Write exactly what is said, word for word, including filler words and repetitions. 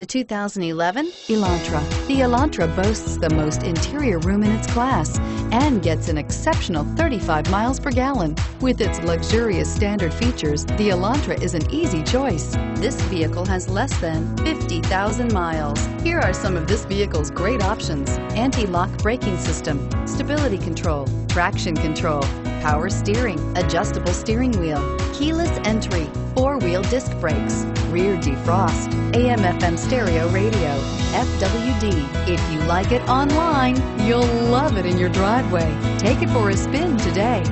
The two thousand eleven Elantra. The Elantra boasts the most interior room in its class and gets an exceptional thirty-five miles per gallon. With its luxurious standard features, the Elantra is an easy choice. This vehicle has less than fifty thousand miles. Here are some of this vehicle's great options: anti-lock braking system, stability control, traction control, power steering, adjustable steering wheel, keyless entry, four-wheel disc brakes, rear defrost, A M F M stereo radio, F W D. If you like it online, you'll love it in your driveway. Take it for a spin today.